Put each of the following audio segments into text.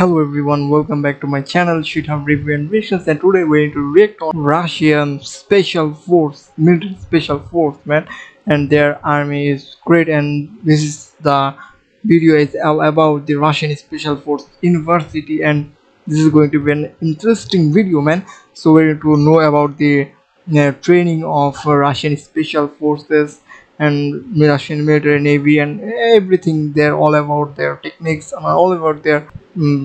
Hello everyone, welcome back to my channel Shithub Review and Reactions, and today we're going to react on Russian special force, military special force, man, and their army is great. And this is the video is all about the Russian special force university, and this is going to be an interesting video, man. So we're going to know about the training of Russian special forces and Russian military, navy, and everything. They're all about their techniques and all about their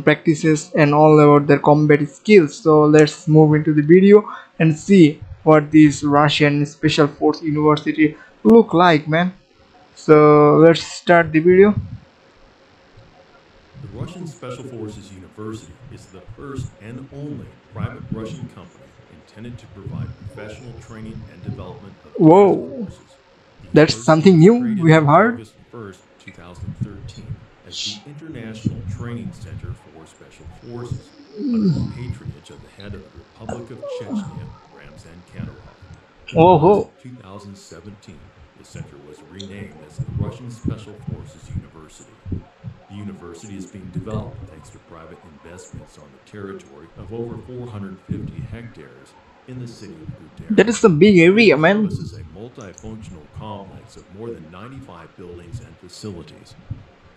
practices and all about their combat skills. So let's move into the video and see what this Russian special force university look like, man. So let's start the video. The Russian Special Forces University is the first and only private Russian company intended to provide professional training and development of whoa, that's something new we have heard. August 1st, 2013, as the International Training Center for Special Forces, under the patronage of the head of the Republic of Chechnya, Ramzan Kadyrov. Oh, in 2017, the center was renamed as the Russian Special Forces University. The university is being developed thanks to private investments on the territory of over 450 hectares in the city of Guterres. That is the big area, man. This is a multifunctional complex of more than 95 buildings and facilities.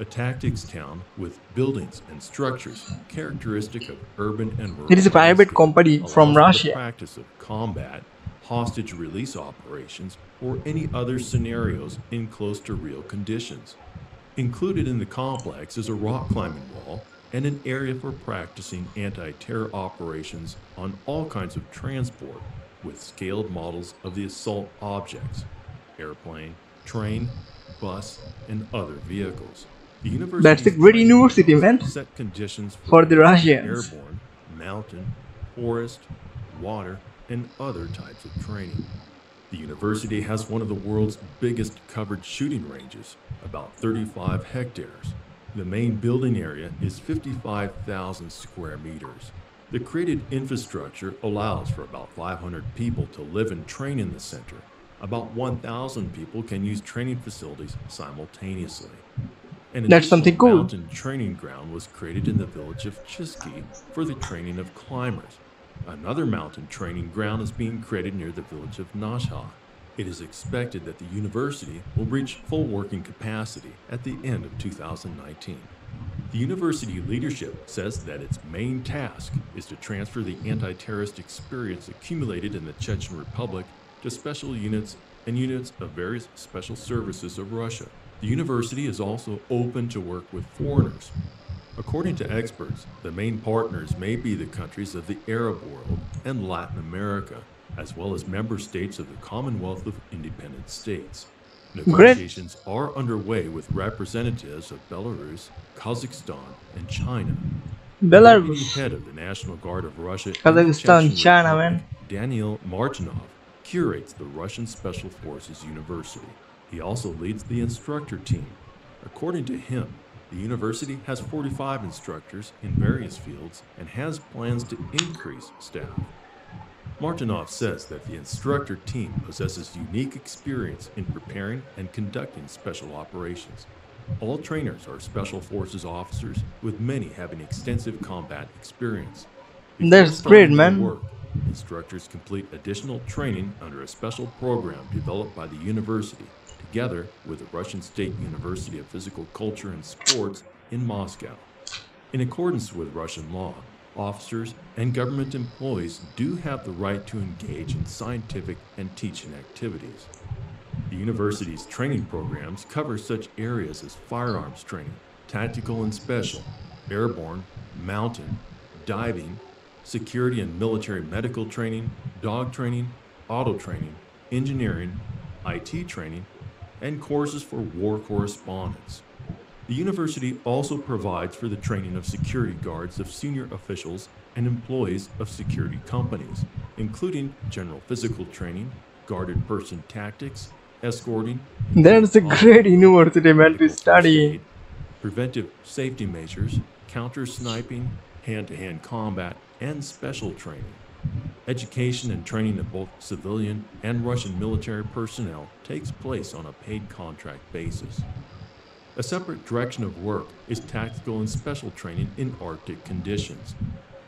A tactics town with buildings and structures characteristic of urban and rural. It is a private company from Russia. The practice of combat, hostage release operations, or any other scenarios in close to real conditions. Included in the complex is a rock climbing wall and an area for practicing anti-terror operations on all kinds of transport with scaled models of the assault objects, airplane, train, bus, and other vehicles. The university that's a great university, man, set conditions for the Russians. Airborne, mountain, forest, water, and other types of training. The university has one of the world's biggest covered shooting ranges, about 35 hectares. The main building area is 55,000 square meters. The created infrastructure allows for about 500 people to live and train in the center. About 1,000 people can use training facilities simultaneously. An that's something cool. Mountain training ground was created in the village of Chiske for the training of climbers. Another mountain training ground is being created near the village of Nasha. It is expected that the university will reach full working capacity at the end of 2019. The university leadership says that its main task is to transfer the anti-terrorist experience accumulated in the Chechen Republic to special units and units of various special services of Russia. The university is also open to work with foreigners. According to experts, the main partners may be the countries of the Arab world and Latin America, as well as member states of the Commonwealth of Independent States. Negotiations are underway with representatives of Belarus, Kazakhstan, and China. Belarus. The head of the National Guard of Russia, Kazakhstan, China, man. Daniil Martynov curates the Russian Special Forces University. He also leads the instructor team. According to him, the university has 45 instructors in various fields and has plans to increase staff. Martynov says that the instructor team possesses unique experience in preparing and conducting special operations. All trainers are special forces officers, with many having extensive combat experience. That's great, man. Work, instructors complete additional training under a special program developed by the university, together with the Russian State University of Physical Culture and Sports in Moscow. In accordance with Russian law, officers and government employees do have the right to engage in scientific and teaching activities. The university's training programs cover such areas as firearms training, tactical and special, airborne, mountain, diving, security and military medical training, dog training, auto training, engineering, IT training, and courses for war correspondence. The university also provides for the training of security guards of senior officials and employees of security companies, including general physical training, guarded person tactics, escorting. That's a great university, man, to study. Preventive safety measures, counter sniping, hand-to-hand combat, and special training. Education and training of both civilian and Russian military personnel takes place on a paid contract basis. A separate direction of work is tactical and special training in Arctic conditions.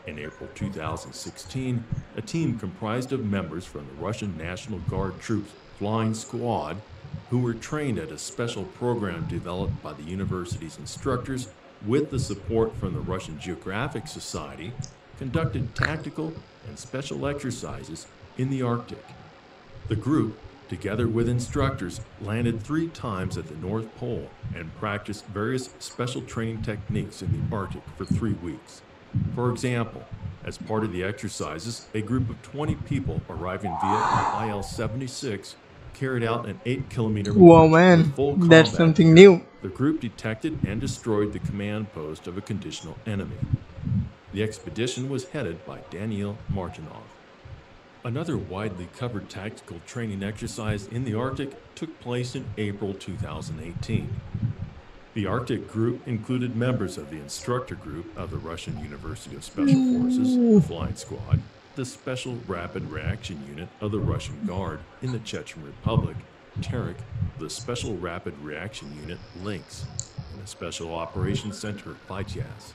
In April 2016, a team comprised of members from the Russian National Guard Troops Flying Squad, who were trained at a special program developed by the university's instructors with the support from the Russian Geographic Society, conducted tactical and special exercises in the Arctic. The group, together with instructors, landed 3 times at the North Pole and practiced various special training techniques in the Arctic for 3 weeks. For example, as part of the exercises, a group of 20 people arriving via an IL-76 carried out an 8-kilometer march. Wow, man, that's something new. The group detected and destroyed the command post of a conditional enemy. The expedition was headed by Daniil Martynov. Another widely covered tactical training exercise in the Arctic took place in April 2018. The Arctic group included members of the instructor group of the Russian University of Special Forces, the Flying Squad, the Special Rapid Reaction Unit of the Russian Guard in the Chechen Republic, Terek, the Special Rapid Reaction Unit, Lynx, and the Special Operations Center, Fyats.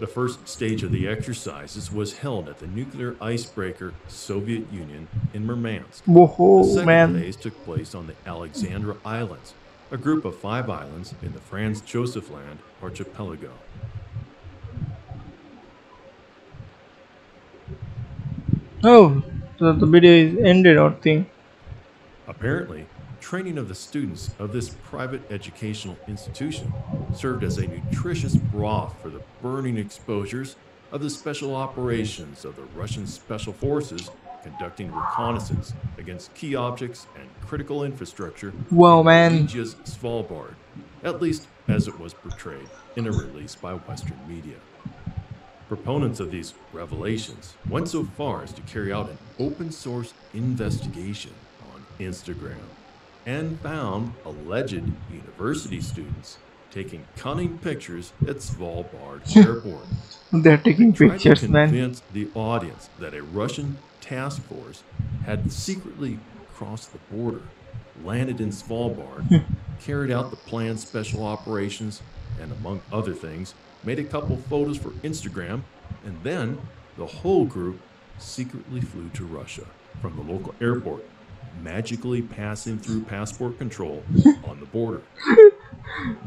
The first stage of the exercises was held at the nuclear icebreaker Soviet Union in Murmansk. Whoa, the second phase took place on the Alexandra Islands, a group of 5 islands in the Franz Josef Land archipelago. Oh, so the video is ended or thing. Apparently, training of the students of this private educational institution served as a nutritious broth for the burning exposures of the special operations of the Russian Special Forces conducting reconnaissance against key objects and critical infrastructure in Svalbard, at least as it was portrayed in a release by Western media. Proponents of these revelations went so far as to carry out an open-source investigation on Instagram and found alleged university students taking cunning pictures at Svalbard airport. They're taking pictures, man. They tried to convince the audience that a Russian task force had secretly crossed the border, landed in Svalbard, carried out the planned special operations, and among other things, made a couple photos for Instagram, and then the whole group secretly flew to Russia from the local airport, magically passing through passport control on the border.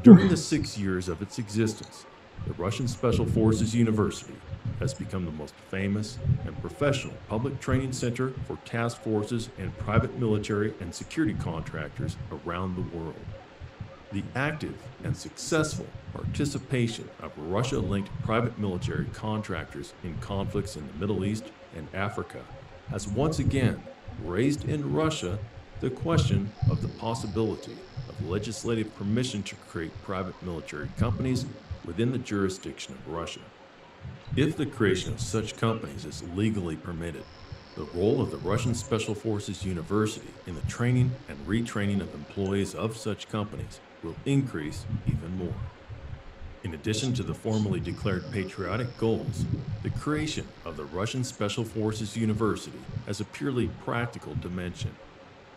During the 6 years of its existence, the Russian Special Forces University has become the most famous and professional public training center for task forces and private military and security contractors around the world. The active and successful participation of Russia-linked private military contractors in conflicts in the Middle East and Africa has once again raised in Russia the question of the possibility of legislative permission to create private military companies within the jurisdiction of Russia. If the creation of such companies is legally permitted, the role of the Russian Special Forces University in the training and retraining of employees of such companies will increase even more. In addition to the formally declared patriotic goals, the creation of the Russian Special Forces University has a purely practical dimension.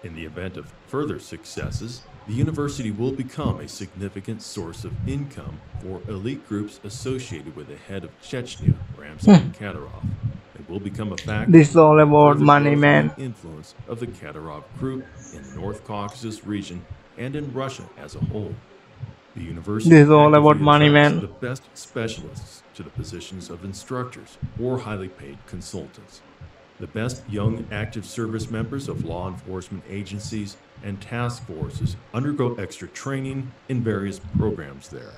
In the event of further successes, the university will become a significant source of income for elite groups associated with the head of Chechnya, Ramzan Kadyrov. It will become a factor. This is all about money, man. Influence of the Kadyrov group in the North Caucasus region and in Russia as a whole. The university is all about money, man. The best specialists to the positions of instructors or highly paid consultants. The best young active service members of law enforcement agencies and task forces undergo extra training in various programs there.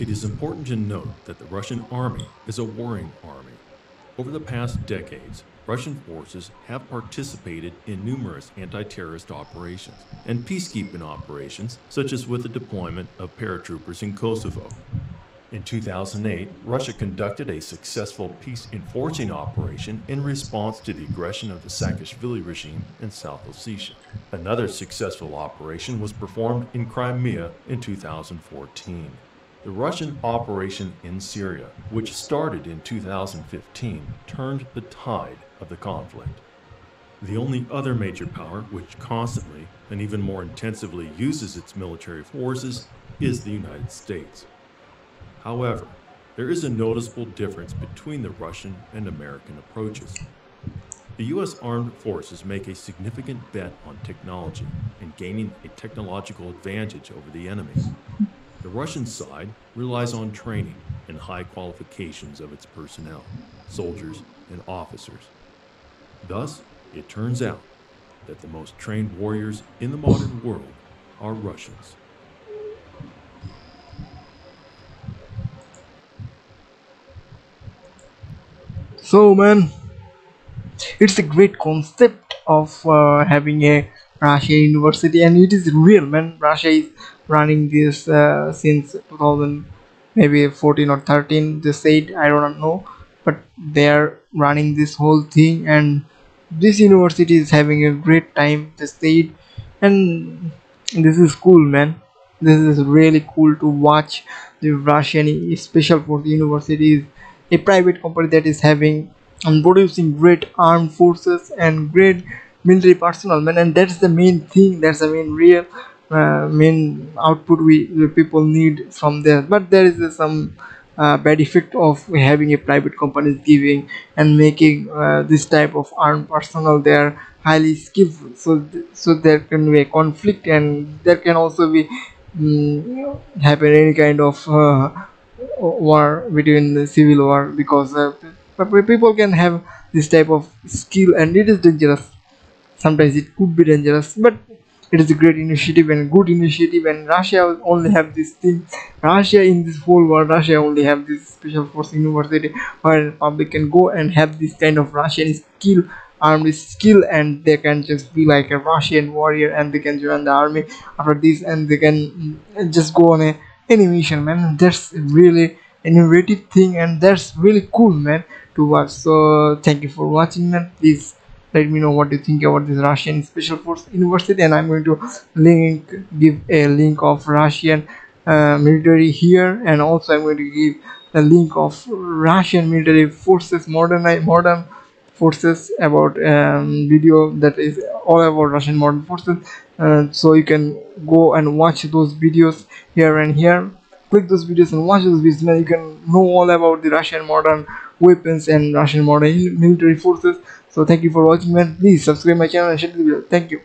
It is important to note that the Russian army is a warring army. Over the past decades, Russian forces have participated in numerous anti-terrorist operations and peacekeeping operations, such as with the deployment of paratroopers in Kosovo. In 2008, Russia conducted a successful peace-enforcing operation in response to the aggression of the Saakashvili regime in South Ossetia. Another successful operation was performed in Crimea in 2014. The Russian operation in Syria, which started in 2015, turned the tide of the conflict. The only other major power which constantly and even more intensively uses its military forces is the United States. However, there is a noticeable difference between the Russian and American approaches. The U.S. armed forces make a significant bet on technology and gaining a technological advantage over the enemy. The Russian side relies on training and high qualifications of its personnel, soldiers, and officers. Thus, it turns out that the most trained warriors in the modern world are Russians. So, man, it's a great concept of having a Russia university, and it is real, man. Russia is running this since 2000, maybe 14 or 13. They said, I don't know, but they are running this whole thing, and this university is having a great time. They said, and this is cool, man. This is really cool to watch. The Russian special force university is a private company that is having and producing great armed forces and great military personnel, man, and that's the main thing. That's the main real main output the people need from there. But there is some bad effect of having a private company giving and making this type of armed personnel. They are highly skillful, so there can be a conflict, and there can also be happen any kind of war between the civil war, because people can have this type of skill, and it is dangerous. Sometimes it could be dangerous, but it is a great initiative and good initiative, and Russia only have this thing. Russia in this whole world, Russia only have this special force university where public can go and have this kind of Russian skill, armed skill, and they can just be like a Russian warrior, and they can join the army after this, and they can just go on any mission, man. That's really innovative thing, and that's really cool, man, to watch. So thank you for watching, man. Please let me know what you think about this Russian special force university, and I'm going to give a link of Russian military here, and also I'm going to give a link of Russian military forces, modern forces, about video that is all about Russian modern forces, so you can go and watch those videos here and here. Click those videos and watch those videos, man. You can know all about the Russian modern weapons and Russian modern military forces. So thank you for watching, man. Please subscribe my channel and share the video. Thank you.